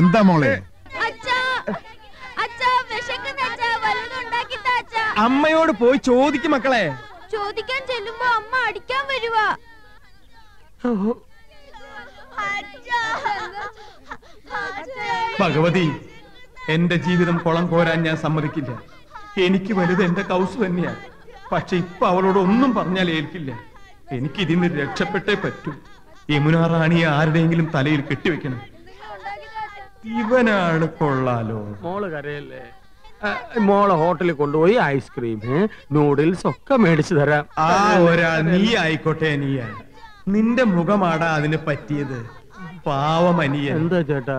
എന്താ മോളെ? അമ്മയോട് പോയി ചോദിക്കും മക്കളെ. ചോദിക്കാൻ ചെല്ലുമ്പോ അമ്മ അടിക്കാൻ വരുവാ. ഭഗവതി, എന്റെ ജീവിതം കുളം കോരാൻ ഞാൻ സമ്മതിക്കില്ല. എനിക്ക് വലുത് എന്റെ കൗസ് തന്നെയാ. പക്ഷെ ഇപ്പൊ അവളോട് ഒന്നും പറഞ്ഞാൽ ഏൽക്കില്ല. എനിക്കിതിന്ന് രക്ഷപ്പെട്ടേ പറ്റൂ. യമുനാ റാണിയെ ആരുടെയെങ്കിലും തലയിൽ കെട്ടിവെക്കണം. ഇവനാണ് കൊള്ളാലോ. മോള് കരയല്ലേ. മോളെ ഹോട്ടലിൽ കൊണ്ടുപോയി ഐസ്ക്രീം നൂഡിൽസ് ഒക്കെ മേടിച്ചു തരാം. ആ ഒരാൾ നീ ആയിക്കോട്ടെ. നീയാ, നിന്റെ മുഖമാടാ അതിന് പറ്റിയത്. പാവമനിയ. എന്താ ചേട്ടാ?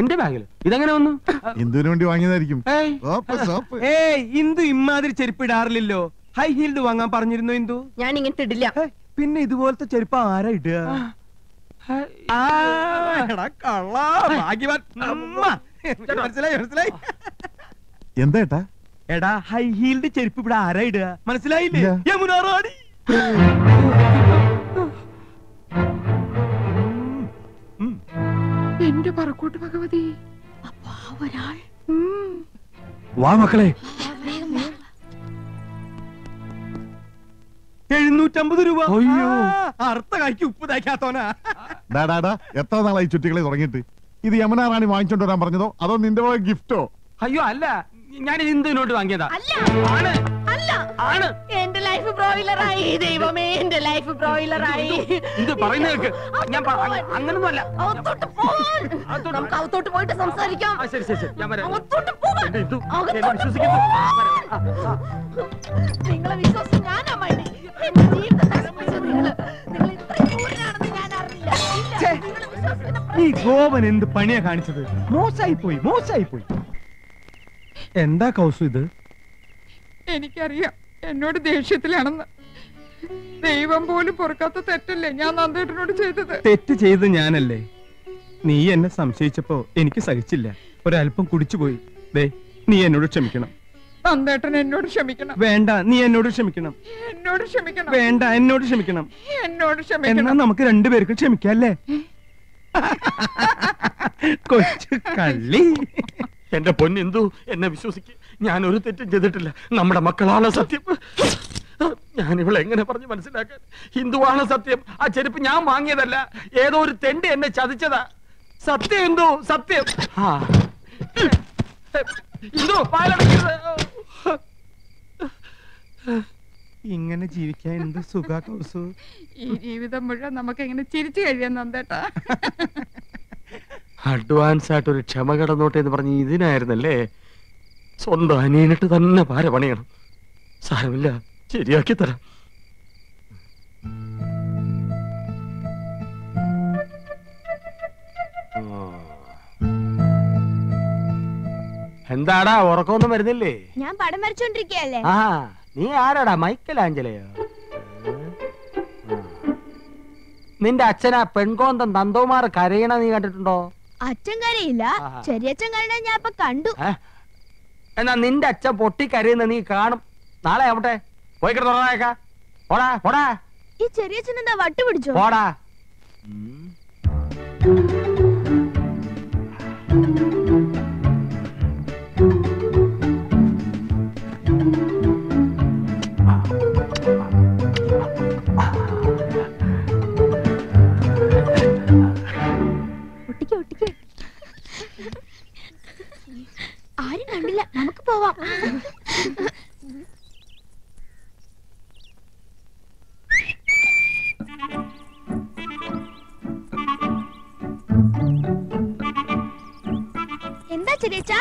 എന്റെ ബാഗിൽ ഇതെങ്ങനെ വന്നു? എന്തിനു വേണ്ടി വാങ്ങിയതായിരിക്കും? ഇന്ദു ഇമ്മാതിരി ചെരുപ്പ് ഇടാറില്ലല്ലോ. ഹൈ ഹീൽഡ് വാങ്ങാൻ പറഞ്ഞിരുന്നു ഇന്ദു. ഞാൻ ഇങ്ങനത്തെ ഇടില്ല. പിന്നെ ഇതുപോലത്തെ ചെരുപ്പ് ആരാ ഇടുക? എന്താ എടാ ഹൈ ഹീൽഡ് ചെരുപ്പ് ഇവിടെ ആരാ ഇടുക? മനസ്സിലായില്ലേ? എന്റെ പറക്കോട്ട് ഭഗവതി. വാ മക്കളെ. 750 രൂപ. അയ്യോ, അർത്ഥ കായ്ക്ക് ഉപ്പ് തയ്ക്കാത്തോനാ. ഡാടാ, എത്ര നാളായി ചുറ്റികളെ തുടങ്ങിയിട്ട്? ഇത് യമുനാ റാണി വാങ്ങിച്ചോണ്ട് വരാൻ പറഞ്ഞതോ അതോ നിന്റെ ഗിഫ്റ്റോ? അയ്യോ അല്ല, ഞാൻ ഇന്ദുവിനോട്ട് വാങ്ങിയതാ. എന്റെ ലൈഫ് ബ്രോയിലറായി. ദൈവമേ, എന്റെ ലൈഫ് ബ്രോയിലറായി. നമുക്ക് അകത്തോട്ട് പോയിട്ട് സംസാരിക്കാം. നിങ്ങളെ വിശ്വസിച്ച് ഞാനാ മടി. എന്റെ ജീവിതം നശിപ്പിച്ചത് നിങ്ങൾ ഇത്രയും ദൂരനാണെന്ന് ഞാൻ അറിഞ്ഞില്ല. ഈ ഗോപൻ എന്ത് പണിയാ കാണിച്ചത്? മോശായി പോയി, മോശായി പോയി. എന്താ കൗസു ഇത്? എനിക്കറിയാം എന്നോട് ദേഷ്യത്തിലാണെന്ന്. ദൈവം പോലും പൊറുക്കാത്ത തെറ്റല്ലേ ഞാൻ നന്ദേട്ടനോട് ചെയ്തത്. തെറ്റ് ചെയ്ത് ഞാനല്ലേ. നീ എന്നെ സംശയിച്ചപ്പോ എനിക്ക് സഹിച്ചില്ല, ഒരല്പം കുടിച്ചുപോയി. ദേ, നീ എന്നോട് ക്ഷമിക്കണം. നന്ദേട്ടൻ എന്നോട് ക്ഷമിക്കണം. വേണ്ട, നീ എന്നോട് ക്ഷമിക്കണം. എന്നോട് ക്ഷമിക്കണം. വേണ്ട, എന്നോട് ക്ഷമിക്കണം. എന്നോട് ക്ഷമിക്കണം. എന്നാ നമുക്ക് രണ്ടുപേർക്കും ക്ഷമിക്കാം അല്ലേ? കൊച്ചു കള്ളി. എന്റെ പൊന്നെന്തു, എന്നെ വിശ്വസിക്കും. ഞാൻ ഒരു തെറ്റും ചെയ്തിട്ടില്ല. നമ്മുടെ മക്കളാണ് സത്യം. ഞാനിവിടെ എങ്ങനെ പറഞ്ഞു മനസ്സിലാക്കാൻ? ഹിന്ദുവാണ് സത്യം. ആ ചെരുപ്പ് ഞാൻ വാങ്ങിയതല്ല, ഏതോ ഒരു തെണ്ടി എന്നെ ചതിച്ചതാ. സത്യം എന്തു, സത്യം. ഇങ്ങനെ ജീവിക്കാൻ എന്ത് സുഖ കൗസു. ഈ ജീവിതം മുഴുവൻ നമുക്ക് എങ്ങനെ ചിരിച്ചു കഴിയാൻ നന്ദേട്ടാ. അഡ്വാൻസ് ആയിട്ടൊരു ക്ഷമ കടന്നോട്ടെ എന്ന് പറഞ്ഞ് ഇതിനായിരുന്നല്ലേ? സ്വന്തം അനിയനിട്ട് തന്നെ പാര പണിയണം. സാരമില്ല, ശരിയാക്കി തരാം. എന്താടാ, ഉറക്കമൊന്നും വരുന്നില്ലേ? ഞാൻ പടം വരച്ചോണ്ടിരിക്കല്ലേ. ആ, നീ ആരാടാ? മൈക്കൽ ആഞ്ചലയോ? നിന്റെ അച്ഛനാ പെൺകോന്തൻ നന്ദകുമാർ കരയണ നീ കണ്ടിട്ടുണ്ടോ? അച്ഛൻ കരയില്ല, ചെറിയച്ഛൻ കരയണ ഞാൻ ഇപ്പൊ കണ്ടു. എന്നാ നിന്റെ അച്ഛൻ പൊട്ടി കരയുന്ന നീ കാണും. നാളെ ആവട്ടെ, പോയി കിടന്നേക്കാ. ഓടാ ഓടാ. ഈ ചെറിയച്ഛൻ എന്താ വട്ടു പിടിച്ചോ? ഓടാ. കണ്ടില്ല, നമുക്ക് പോവാം. എന്താ ചെറിയച്ച?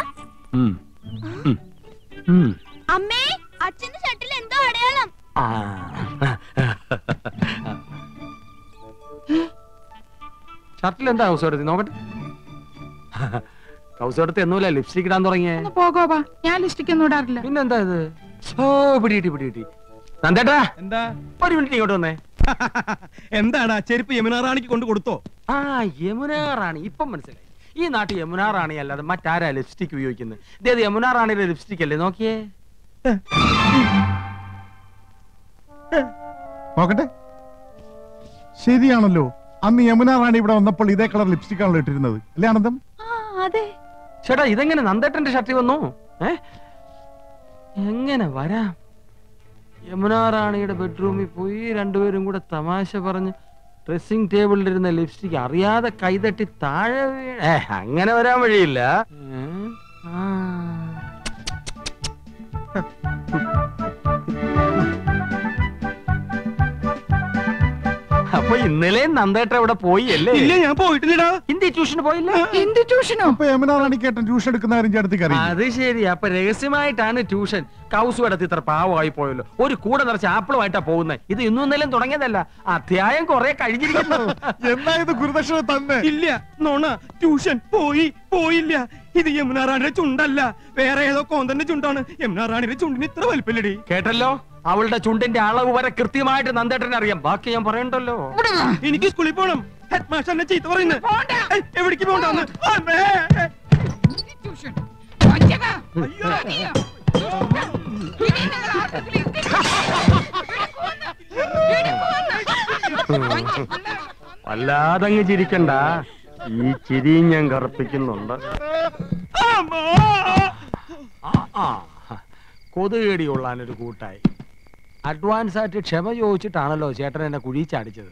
അമ്മേ, അച്ഛന്റെ ഷട്ടിൽ എന്തോ അടയാളം. ഷട്ടിൽ എന്താ കൗസോടത്തി നോക്കട്ടെ? കൗസോടത്തി എന്നൂല ലിപ്സ്റ്റിക് ഇടാൻ തുടങ്ങിയേ. പോകോവാ, ഞാൻ ലിപ്സ്റ്റിക് ഒന്നും ഇടാറില്ല. പിന്നെന്താ ഇത്? ഓ, പിടികിട്ടി പിടികിട്ടി. നന്ദേട്ടാ, എന്താ ഒരു മിനിറ്റ് ഇങ്ങോട്ട് വന്നേ. എന്താണ് ആ ചെരുപ്പ് യമുനാ റാണിക്ക് കൊണ്ട് കൊടുത്തോ? ആ, യമുനാ റാണി ഇപ്പം മനസ്സിലായി. ഈ നാട്ടിൽ യമുനാ റാണി അല്ലാതെ മറ്റാരാ ലിപ്സ്റ്റിക് ഉപയോഗിക്കുന്നത്? ഇത് യമുനാ റാണിയുടെ ലിപ്സ്റ്റിക് അല്ലേ? നോക്കിയേ, നോക്കട്ടെ. ശരിയാണല്ലോ, അന്ന് യമുനാ റാണി ഇവിടെ വന്നപ്പോൾ ഇതേ കളർ ലിപ്സ്റ്റിക് ആണല്ലോ ഇട്ടിരുന്നത് അല്ലേ ആനന്ദം? ചേട്ടാ, ഇതെങ്ങനെ നന്ദേട്ടന്റെ ഷർട്ടിൽ വന്നു? എങ്ങനെ വരാം? യമുനാ റാണിയുടെ ബെഡ്റൂമിൽ പോയി രണ്ടുപേരും കൂടെ തമാശ പറഞ്ഞ് ഡ്രസ്സിംഗ് ടേബിളിലിരുന്ന ലിപ്സ്റ്റിക് അറിയാതെ കൈതട്ടി താഴെ വീണേ. അങ്ങനെ വരാൻ വഴിയില്ല. അപ്പൊ ഇന്നലെ നന്ദേട്ട ഇവിടെ പോയി അല്ലേ? ഇല്ല, ഞാൻ പോയിട്ടില്ലടാ. ഹിന്ദി ട്യൂഷന് പോയില്ല. ഹിന്ദി ട്യൂഷനോ? ട്യൂഷൻ എടുക്കുന്ന അത് ശരി. അപ്പൊ രഹസ്യമായിട്ടാണ് ട്യൂഷൻ. കൗസ് എടുത്ത് ഇത്ര പാവമായി പോയല്ലോ. ഒരു കൂടെ നിറച്ച് ആപ്പിളുമായിട്ടാ പോകുന്നത്. ഇത് ഇന്നും ഇന്നലെയും തുടങ്ങിയതല്ല, അധ്യായം കൊറേ കഴിഞ്ഞിരിക്കുന്നു. എന്തായത് ഗുരുദക്ഷിണ തന്നെ? ഇല്ല നോണ, ട്യൂഷൻ പോയി പോയില്ല. ഇത് യമുനാ റാണിയുടെ ചുണ്ടല്ല, വേറെ ഏതോ കോന്തന്റെ ചുണ്ടാണ്. യമുനാ റാണിയുടെ ചുണ്ടിന് ഇത്ര വലിപ്പമില്ലടി. കേട്ടല്ലോ, അവളുടെ ചുണ്ടിന്റെ അളവ് വരെ കൃത്യമായിട്ട് നന്ദേട്ടനെ അറിയാം. ബാക്കി ഞാൻ പറയണ്ടല്ലോ. എനിക്ക് സ്കൂളിൽ പോകണം. ഹെഡ് മാസ്റ്റർ എന്നെ ചീത്ത പറയുന്നു. എവിടേക്ക് പോകണ്ടെന്ന്. വല്ലാതങ്ങ് ചിരിക്കണ്ട, ഈ ചിരി ഞാൻ കറുപ്പിക്കുന്നുണ്ട്. കൊതുകേടി കൊള്ളാനൊരു കൂട്ടായി. അഡ്വാൻസ് ആയിട്ട് ക്ഷമ ചോദിച്ചിട്ടാണല്ലോ ചേട്ടൻ എന്നെ കുഴി ചാടിച്ചത്.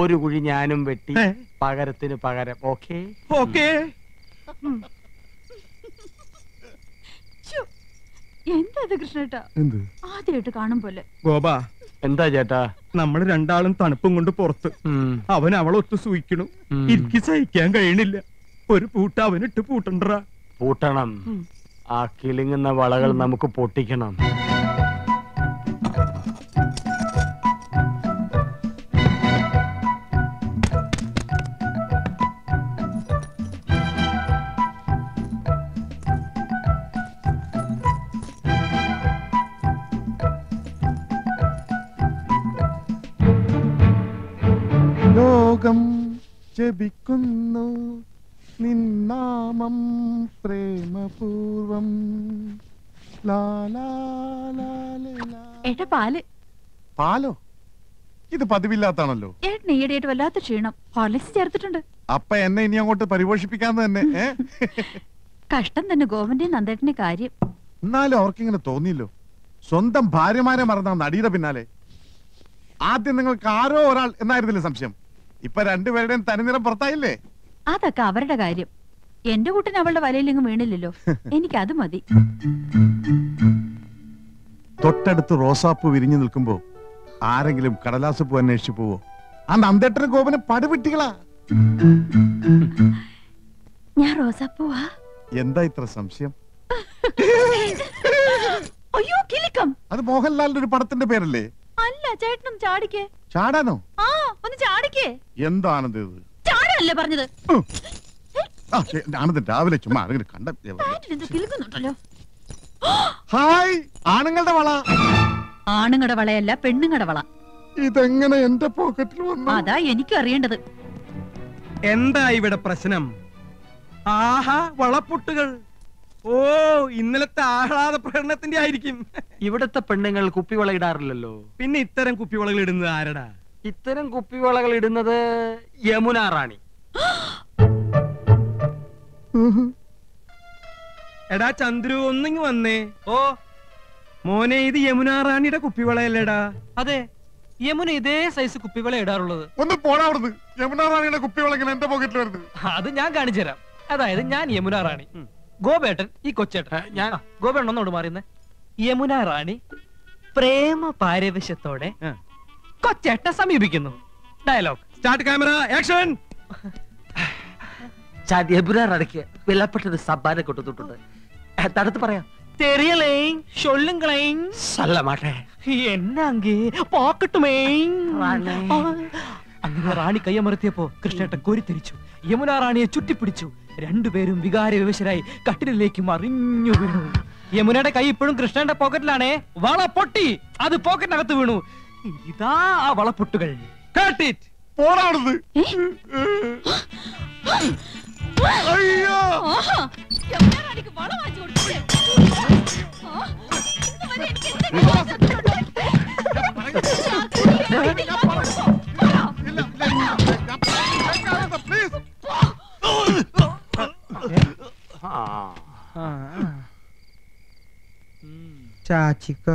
ഒരു കുഴി ഞാനും വെട്ടി പകരത്തിന് പകരം. Okay okay. എന്താ കൃഷ്ണേട്ടാ, ആദ്യമായിട്ട് കാണുമ്പോലെ? ഗോപാ, എന്താ ചേട്ടാ? നമ്മൾ രണ്ടാളും തണുപ്പും കൊണ്ട് പുറത്ത്. അവൻ അവളൊത്ത് സൂയിക്കണു. എനിക്ക് സഹിക്കാൻ കഴിയണില്ല. ഒരു പൂട്ട അവനിട്ട് പൂട്ടണ്ട. പൂട്ടണം. ആ കിളിങ്ങുന്ന വളകൾ നമുക്ക് പൊട്ടിക്കണം. ജപിക്കുന്നു നിന്നാമം പ്രേമപൂർവം. പാലോ? ഇത് പതിവില്ലാത്താണല്ലോ. ഏട്ടൻ ഈയിടെയായിട്ട് വല്ലാത്ത ക്ഷീണം. ഹോർലിക്സ് ചേർത്തിട്ടുണ്ട്. അപ്പൊ എന്നെ ഇനി അങ്ങോട്ട് പരിപോഷിപ്പിക്കാന്ന് തന്നെ. കഷ്ടം തന്നെ ഗോവിന്ദൻ നന്ദേട്ടന്റെ കാര്യം. എന്നാലും അവർക്കിങ്ങനെ തോന്നിയില്ലോ. സ്വന്തം ഭാര്യമാരെ മറന്ന നടിയുടെ പിന്നാലെ. ആദ്യം നിങ്ങൾക്ക് ആരോ ഒരാൾ എന്നായിരുന്നില്ല സംശയം. ഇപ്പൊ രണ്ടുപേരുടെയും തനിനിറം പുറത്തായില്ലേ? അതൊക്കെ അവരുടെ കാര്യം. എന്റെ കൂട്ടിന് അവളുടെ വലയിലെങ്ങും വീണില്ലല്ലോ, എനിക്കത് മതി. തൊട്ടടുത്ത് റോസാപ്പൂ വിരിഞ്ഞു നിൽക്കുമ്പോ ആരെങ്കിലും കടലാസ് പൂ അന്വേഷിച്ചു പോവോ? ആ നന്ദേട്ടൻ ഗോപന് പടുവിട്ടികളാ. ഞാൻ റോസാപ്പൂവാ. എന്താ ഇത്ര സംശയം? അയ്യോ, കിലുക്കം. അത് മോഹൻലാലിന്റെ ഒരു പടത്തിന്റെ പേരല്ലേ? അല്ല ചേട്ടനും ചാടിക്കേ. ചാടാനോ? ആ, ഒന്ന് ചാടിക്കേ. എന്താണത്? ചാടല്ലേ പറഞ്ഞത്? ആണത് രാവിലെ ചുമ്മാ കണ്ട കിലുക്കുന്നുണ്ടല്ലോ. ഹായ്, ആണുങ്ങളുടെ വള. ആണുങ്ങളുടെ വളയല്ല, പെണ്ണുങ്ങളുടെ വള. ഇതെങ്ങനെ എന്റെ പോക്കറ്റിൽ വന്നു? അതാ എനിക്കും അറിയേണ്ടത്. എന്താ ഇവിടെ പ്രശ്നം? ആഹാ, വളപ്പൊട്ടുകൾ. ഓ, ഇന്നലത്തെ ആഹ്ലാദ പ്രകടനത്തിന്റെ ആയിരിക്കും. ഇവിടത്തെ പെണ്ണുങ്ങൾ കുപ്പിവള ഇടാറില്ലല്ലോ. പിന്നെ ഇത്തരം കുപ്പിവളകൾ ഇടുന്നത് ആരടാ? ഇത്തരം കുപ്പിവളകൾ ഇടുന്നത് യമുനാ റാണി. എടാ ചന്ദ്രു, ഒന്നിങ്ങ് വന്നേ. ഓ മോനെ, ഇത് യമുനാ റാണിയുടെ കുപ്പിവളയല്ലേടാ? അതെ, യമുന ഇതേ സൈസ് കുപ്പിവള ഇടാറുള്ളത്. ഒന്ന് പോടാവുന്നത്. യമുനാ റാണിയുടെ കുപ്പിവള എന്റെ പോക്കറ്റിൽ വരുന്നത് അത് ഞാൻ കാണിച്ചു തരാം. അതായത് ഞാൻ യമുനാ റാണി. ഗോപേട്ടൻ ഈ കൊച്ചേട്ടൻ ഞാൻ ഗോപേട്ടൻ ഒന്നുകൊണ്ട് മാറിയെന്ന് യമുന റാണി പ്രേമ പാരവശ്യത്തോടെ കൊച്ചേട്ടൻ സമീപിക്കുന്നു. Dialogue start. Camera action. Yamuna റാണിക്ക് വിലപ്പെട്ടൊരു സമ്മാനം കൊടുത്തിട്ടുണ്ട്. തടുത്ത് പറയാം അങ്ങനെ റാണി കയ്യമർത്തിയപ്പോ കൃഷ്ണേട്ടൻ കോരിത്തെരിച്ചു. യമുന റാണിയെ ചുറ്റിപ്പിടിച്ചു. രണ്ടുപേരും വികാര വിവശരായി കട്ടിലിലേക്ക് മറിഞ്ഞു വീണു. യമുനയുടെ കൈ ഇപ്പോഴും കൃഷ്ണന്റെ പോക്കറ്റിലാണേ. വള പൊട്ടി, അത് പോക്കറ്റിനകത്ത് വീണു. ഇതാ ആ വളപ്പൊട്ടുകൾ. Ciao, chica.